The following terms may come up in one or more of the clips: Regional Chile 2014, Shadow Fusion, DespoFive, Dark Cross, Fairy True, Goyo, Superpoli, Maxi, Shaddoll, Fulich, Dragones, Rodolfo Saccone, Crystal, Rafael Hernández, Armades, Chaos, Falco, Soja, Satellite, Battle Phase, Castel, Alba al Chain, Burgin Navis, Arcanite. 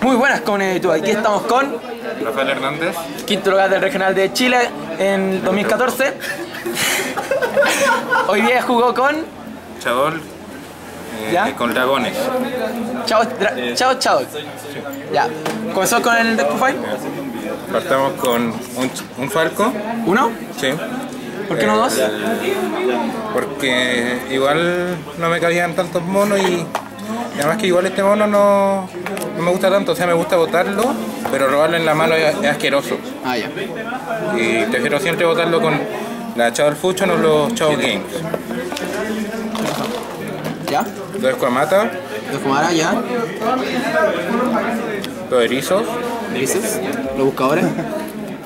Muy buenas comunidad, aquí estamos con Rafael Hernández, quinto lugar del Regional de Chile en 2014. Hoy día jugó con Shaddoll, con Dragones. Chao. Ya. ¿Comenzó con el DespoFive? Partamos con un Falco. ¿Uno? Sí. ¿Por qué no dos? Porque igual no me cabían tantos monos y además que igual este mono no me gusta tanto, o sea, me gusta botarlo, pero robarlo en la mano es asqueroso. Ah, ya. Y prefiero siempre botarlo con la Shadow Fusion o los Shadow Games. ¿Ya? Dos escuamata. Dos escuamata, ya. Dos erizos. ¿Erizos? Los buscadores.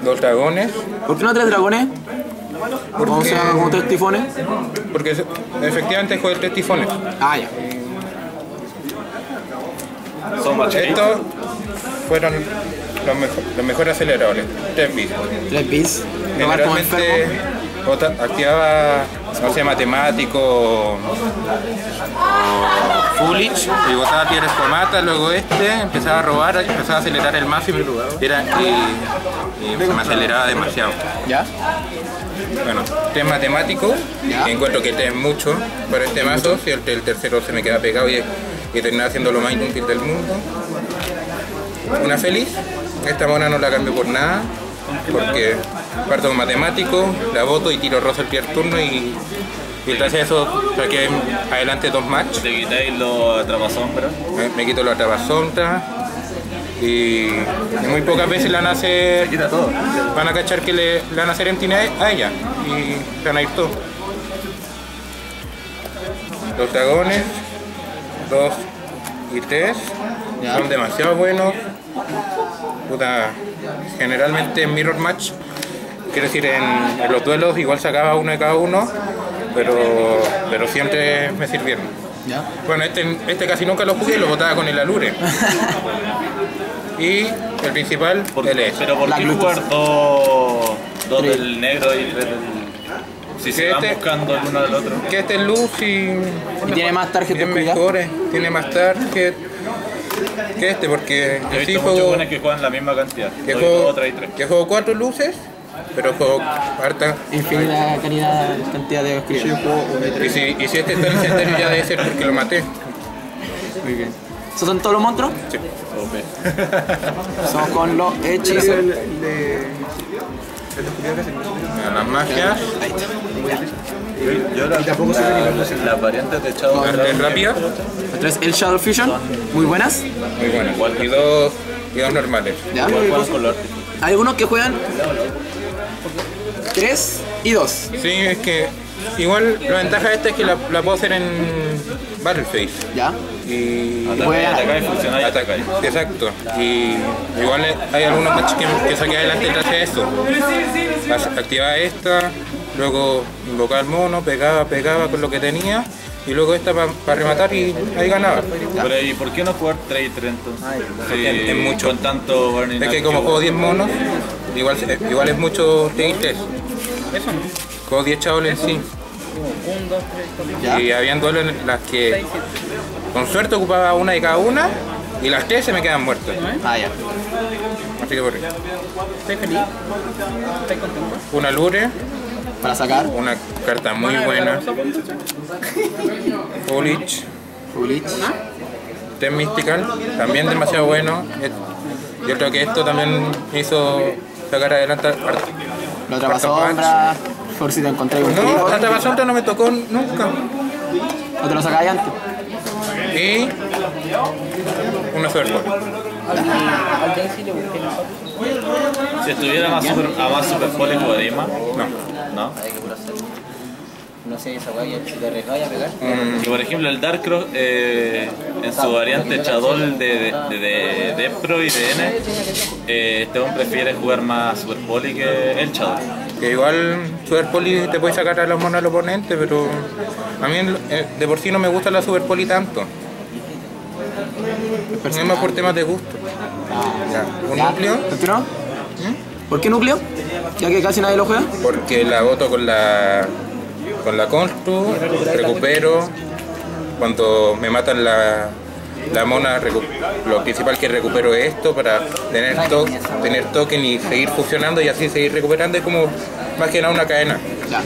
Dos dragones. ¿Por qué no tres dragones? Porque se como tres tifones. Porque efectivamente juega tres tifones. Ah, ya. Estos fueron los mejores aceleradores. Tres bis. Tres bis. Generalmente activaba, no sé, matemático o Fulich y botaba piedras escuamata, luego empezaba a robar, empezaba a acelerar el mazo y me aceleraba demasiado. ¿Ya? Bueno, tres matemático, encuentro que tres es mucho para este mazo, si el tercero se me queda pegado y termina siendo lo más inútil del mundo. Una feliz, esta mona no la cambio por nada, porque parto con matemático, la boto y tiro rosa el primer turno y gracias a eso saqué adelante dos match. ¿Te quitáis los atrapasombras? Me quito los atrapasombras y muy pocas veces le van a hacer. Van a cachar que le van a hacer empty a ella y van a ir todos. Los dragones, 2 y 3, son demasiado buenos. Puta, generalmente en mirror match, quiero decir, en los duelos igual sacaba uno de cada uno, pero siempre me sirvieron. ¿Ya? Bueno, este casi nunca lo jugué, lo botaba con el alure. Y el principal, pero ¿por qué jugar dos del negro y tres del... Si se van buscando el uno del otro. Que este es luz y tiene más tarjetas. Tiene más tarjetas que este, porque yo he visto muchos buenos que juegan la misma cantidad. Que juego 4 luces, pero juego harta. Infinita cantidad de escribas. Y si este está en el centenario ya debe ser porque lo maté. Muy bien. ¿Esos son todos los monstruos? Sí. Son con los hechizos. Las magias. Yo tampoco sé las variantes de Shadow. Las rápidas. El Shadow Fusion. Muy buenas. Muy buenas. Y dos normales. ¿Ya? ¿Cuál color? Hay algunos que juegan 3 y 2. Sí, es que igual la ventaja de esta es que la puedo hacer en Battle Phase. ¿Ya? Y atacar y funcionar y atacar. Exacto. Y igual hay algunos matches que saqué adelante gracias a esto. Activaba esta, luego invocaba al mono, pegaba con lo que tenía y luego esta para rematar y ahí ganaba. Pero ¿y por qué no jugar 3 y 3 entonces? Sí, es mucho. Con tanto burning. Es que como juego 10 monos, igual es mucho 3 y 3. Eso no. Juego 10 chaboles en sí. 1, 2, 3, 4. Y habían duelos en las que con suerte ocupaba una de cada una y las tres se me quedan muertas. Ah, ya. Así que por ahí. Estoy feliz. Estoy contento. Una lure. Para sacar. Una carta muy buena. Fulich. Tres Mystical. También demasiado bueno. Yo creo que esto también hizo sacar adelante harto. La otra pasombra. Por si te encontré un tiro. No, la otra pasombra no me tocó nunca. ¿No te lo sacáis antes? Y una Superpoli. Si estuviera más Superpoli, ¿podría más? No. No sé, esa guay, si te arriesgaba a pegar. Y por ejemplo, el Dark Cross, en su variante Shaddoll de Depro y de N, este hombre prefiere jugar más Superpoli que el Shaddoll. Que igual Superpoli te puede sacar a los monos al oponente, pero a mí de por sí no me gusta la Superpoli tanto. Es más por temas de gusto. ¿Un núcleo? ¿Por qué núcleo? Ya que casi nadie lo juega. Porque la boto con la constru, recupero, cuando me matan la mona, lo principal que recupero es esto para tener token y seguir fusionando y así seguir recuperando. Es como más que nada una cadena. Ya.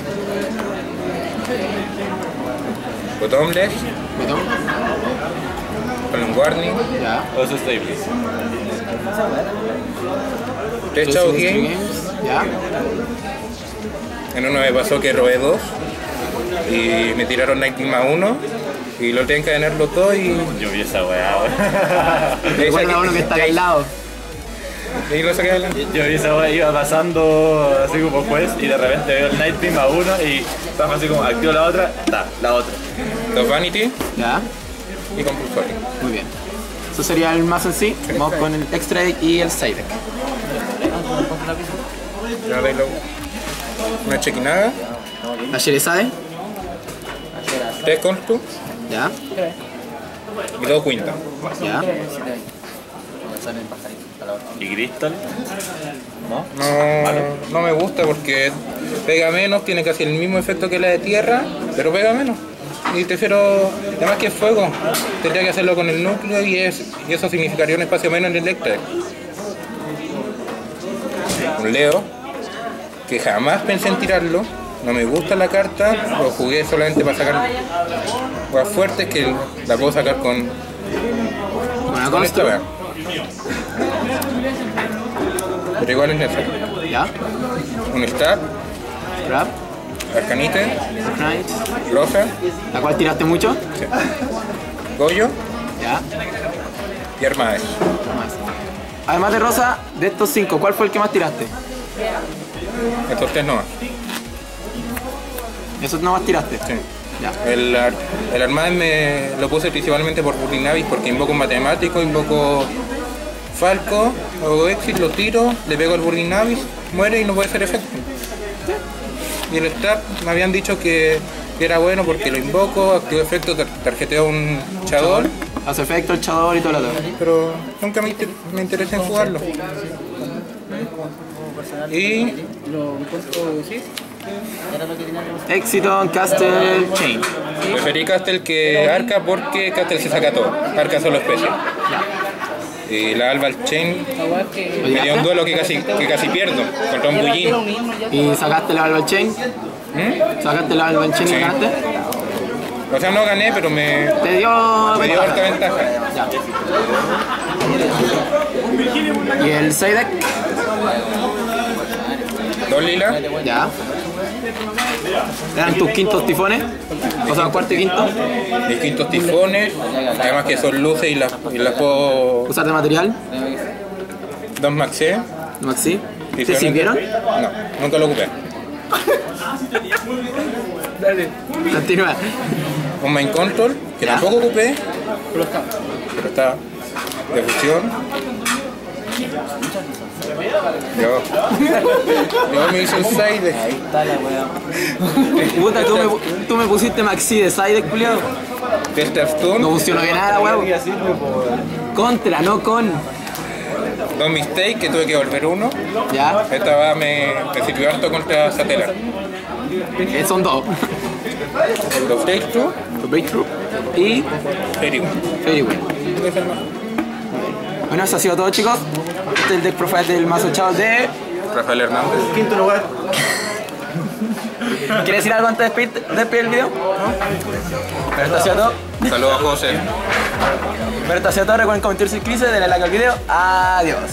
Bottomless. Bottom. Con un warning. Ya. Also stable. Tres Shadow Games. Ya. En uno me pasó que robé dos y me tiraron 19 más 1 y lo tengo que ganar los dos y... Yo vi esa weá. Recuerda uno que está al lado. ¿Y lo saqué adelante? Yo vi esa weá, iba pasando así como juez y de repente veo el 19 más 1 y estaba así como activo la otra, está, la otra. Dos Vanity. Ya. Y Compulsory. Muy bien. Eso sería el mazo en sí. Vamos con el extra deck y el side deck. Una chequinada. La Sherezade. Tres Constructs. Ya. Y dos Quinta. Ya. ¿Y Crystal? No me gusta porque pega menos, tiene casi el mismo efecto que la de tierra, pero pega menos. Y prefiero, además que es fuego, tendría que hacerlo con el núcleo y eso significaría un espacio menos en el Electra. Un Leo, que jamás pensé en tirarlo, no me gusta la carta, lo jugué solamente para sacar cosas fuertes que la puedo sacar con esta vez. Pero igual es necesario. ¿Ya? Un Stab. Grab. Arcanite. Rosa. ¿La cual tiraste mucho? Sí. Goyo. Ya. Y Armades. Además de Rosa, de estos 5, ¿cuál fue el que más tiraste? Estos 3 nomás. ¿Esos nomás tiraste? Sí. Ya. El Armades me lo puse principalmente por Burgin Navis porque invoco un matemático, invoco Falco, hago exit, lo tiro, le pego al Burgin Navis, muere y no puede hacer efecto. ¿Sí? Y el Stab me habían dicho que era bueno porque lo invoco, activo efecto, tarjeteo un Shaddoll. Hace efecto el Shaddoll y todo lo demás. Pero nunca me interesa en jugarlo. Y... éxito en Castel Chain. Preferí Castel que Arca porque Castel se saca todo. Arca solo especie. Y la Alba al Chain me dio un duelo que casi pierdo contra un Burgin. ¿Y sacaste la Alba al Chain? ¿Sacaste la Alba al Chain y ganaste? O sea, no gané, pero me... Te dio... Me dio harta ventaja. Ya. ¿Y el side deck? Dos lilas. Ya. ¿Eran tus quintos tifones? O sea, cuarto y quinto. Mis quintos tifones, además que son luces y las puedo... ¿Usar de material? Dos Maxi. ¿Maxi? ¿Te sirvieron? No, nunca lo ocupé. Dale. Continúa. Un Main Control, que ¿ya? Tampoco ocupé, pero está de fusión. Yo me hice un side deck. Ahí está la weá. Puta, tú me pusiste Maxi de side deck, culiado. No funcionó bien nada, weá. Contra, no con. Dos mistakes que tuve que volver uno. Ya. Esta va me sirvió harto contra Satellite. Son dos. Los Fairy True. Y... Fairy Good. Bueno, eso ha sido todo, chicos. Este es el DespoFive del mazo Chaos de... Rafael Hernández. Quinto lugar. ¿Quieres decir algo antes de despedir el video? No. Pero esto ha sido todo. Saludos a José. Pero esto ha sido todo. Recuerden comentar, suscribirse, denle like al video. Adiós.